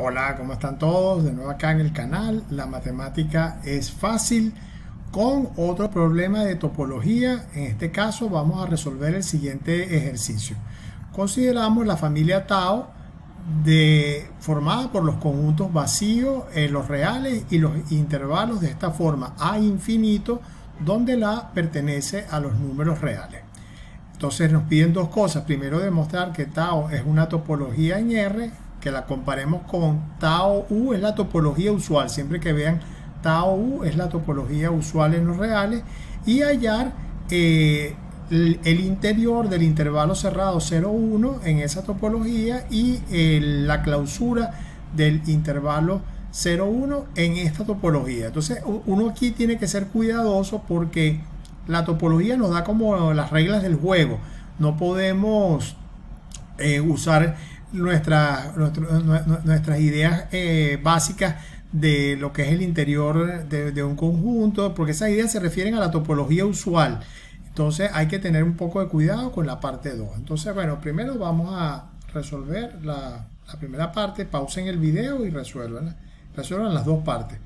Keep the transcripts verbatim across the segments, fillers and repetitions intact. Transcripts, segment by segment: Hola, ¿cómo están todos? De nuevo acá en el canal La Matemática es Fácil con otro problema de topología. En este caso vamos a resolver el siguiente ejercicio. Consideramos la familia Tao de, formada por los conjuntos vacíos, eh, los reales y los intervalos de esta forma a infinito, donde la pertenece a los números reales. Entonces nos piden dos cosas. Primero, demostrar que Tao es una topología en R, que la comparemos con Tao U, es la topología usual. Siempre que vean Tao U es la topología usual en los reales, y hallar eh, el, el interior del intervalo cerrado cero uno en esa topología y eh, la clausura del intervalo cero uno en esta topología. Entonces uno aquí tiene que ser cuidadoso porque la topología nos da como las reglas del juego. No podemos eh, usar Nuestra, nuestro, nuestras ideas eh, básicas de lo que es el interior de, de un conjunto, porque esas ideas se refieren a la topología usual. Entonces hay que tener un poco de cuidado con la parte dos. Entonces, bueno, primero vamos a resolver la, la primera parte. Pausen el video y resuelvan, resuelvan las dos partes.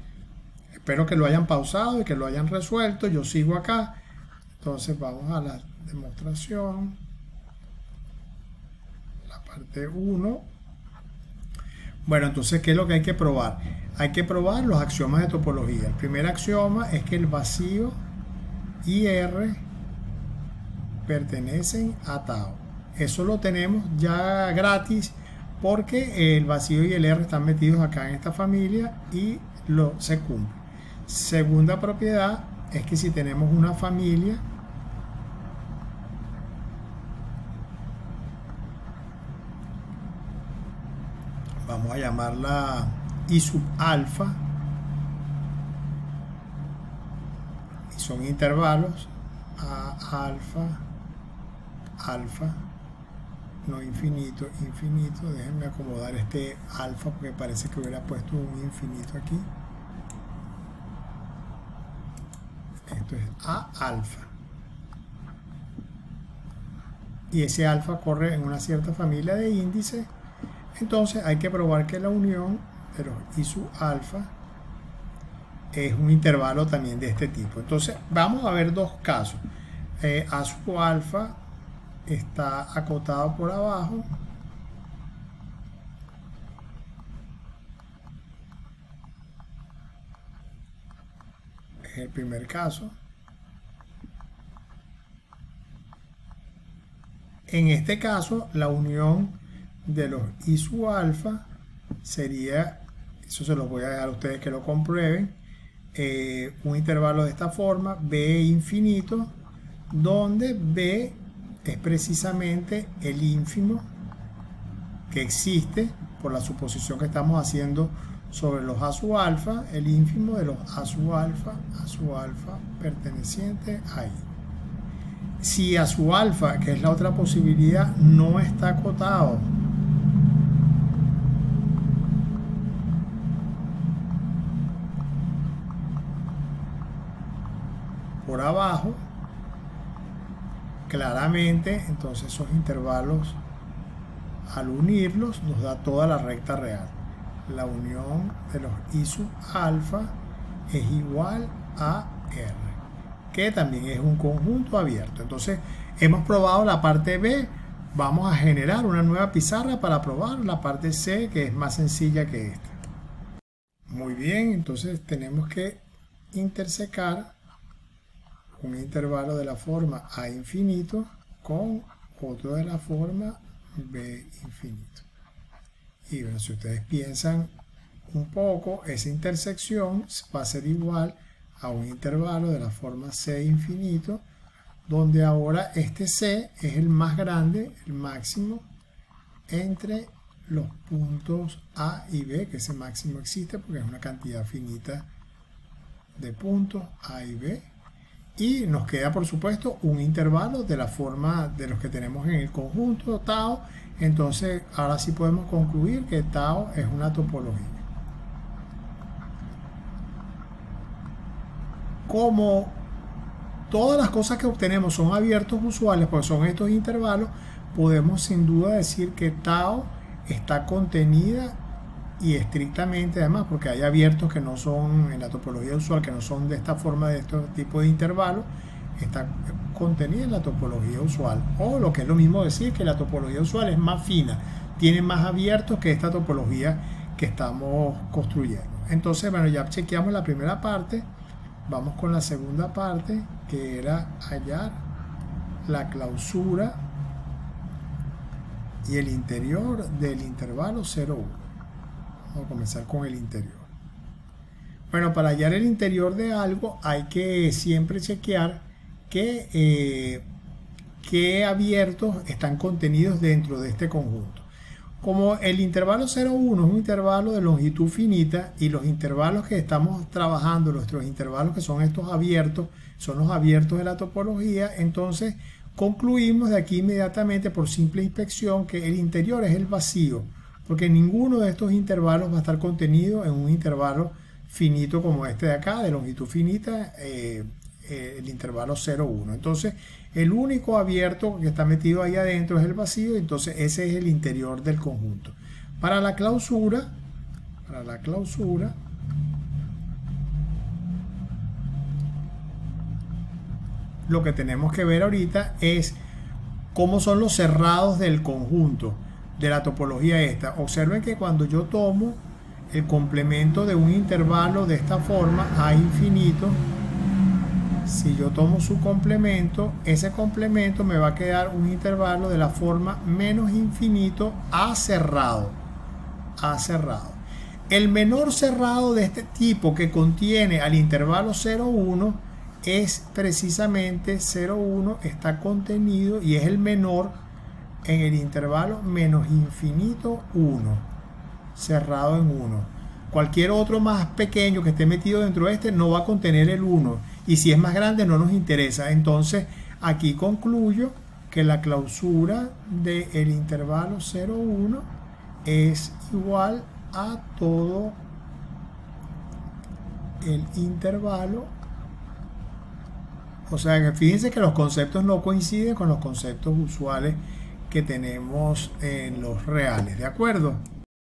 Espero que lo hayan pausado y que lo hayan resuelto. Yo sigo acá. Entonces vamos a la demostración. Parte uno. Bueno, entonces, ¿qué es lo que hay que probar? Hay que probar los axiomas de topología. El primer axioma es que el vacío y R pertenecen a Tao. Eso lo tenemos ya gratis porque el vacío y el R están metidos acá en esta familia y lo, se cumple. Segunda propiedad es que si tenemos una familia . Vamos a llamarla I sub alfa, y son intervalos a alfa, alfa, no infinito, infinito. Déjenme acomodar este alfa porque parece que hubiera puesto un infinito aquí. Esto es a alfa. Y ese alfa corre en una cierta familia de índices. Entonces hay que probar que la unión de los I sub alfa es un intervalo también de este tipo. Entonces vamos a ver dos casos. Eh, A sub alfa está acotado por abajo. Es el primer caso. En este caso la unión de los I sub alfa sería, eso se los voy a dejar a ustedes que lo comprueben, eh, un intervalo de esta forma, B infinito, donde B es precisamente el ínfimo que existe por la suposición que estamos haciendo sobre los A sub alfa, el ínfimo de los A sub alfa, A sub alfa perteneciente a I. Si A sub alfa, que es la otra posibilidad, no está acotado por abajo, claramente entonces esos intervalos al unirlos nos da toda la recta real. La unión de los I sub alfa es igual a R, que también es un conjunto abierto. Entonces hemos probado la parte B. Vamos a generar una nueva pizarra para probar la parte C, que es más sencilla que esta. Muy bien, entonces tenemos que intersecar un intervalo de la forma A infinito con otro de la forma B infinito. Y bueno, si ustedes piensan un poco, esa intersección va a ser igual a un intervalo de la forma C infinito, donde ahora este C es el más grande, el máximo, entre los puntos A y B, que ese máximo existe porque es una cantidad finita de puntos A y B. Y nos queda, por supuesto, un intervalo de la forma de los que tenemos en el conjunto Tao. Entonces, ahora sí podemos concluir que Tao es una topología. Como todas las cosas que obtenemos son abiertos usuales, porque son estos intervalos, podemos sin duda decir que Tao está contenida y estrictamente además, porque hay abiertos que no son, en la topología usual, que no son de esta forma, de este tipo de intervalos, está contenida en la topología usual, o lo que es lo mismo decir que la topología usual es más fina, tiene más abiertos que esta topología que estamos construyendo. Entonces, bueno, ya chequeamos la primera parte, vamos con la segunda parte, que era hallar la clausura y el interior del intervalo cero uno. Vamos a comenzar con el interior. Bueno, para hallar el interior de algo hay que siempre chequear que, eh, qué abiertos están contenidos dentro de este conjunto. Como el intervalo cero uno es un intervalo de longitud finita y los intervalos que estamos trabajando, nuestros intervalos que son estos abiertos, son los abiertos de la topología, entonces concluimos de aquí inmediatamente por simple inspección que el interior es el vacío, porque ninguno de estos intervalos va a estar contenido en un intervalo finito como este de acá, de longitud finita, eh, eh, el intervalo cero uno. Entonces, el único abierto que está metido ahí adentro es el vacío, entonces ese es el interior del conjunto. Para la clausura, para la clausura, lo que tenemos que ver ahorita es cómo son los cerrados del conjunto de la topología esta. Observen que cuando yo tomo el complemento de un intervalo de esta forma a infinito, si yo tomo su complemento, ese complemento me va a quedar un intervalo de la forma menos infinito a cerrado, a cerrado. El menor cerrado de este tipo que contiene al intervalo cero uno es precisamente cero uno, está contenido y es el menor en el intervalo menos infinito uno, cerrado en uno. Cualquier otro más pequeño que esté metido dentro de este no va a contener el uno, y si es más grande no nos interesa. Entonces aquí concluyo que la clausura del intervalo cero uno es igual a todo el intervalo. O sea que fíjense que los conceptos no coinciden con los conceptos usuales que tenemos en los reales, ¿de acuerdo?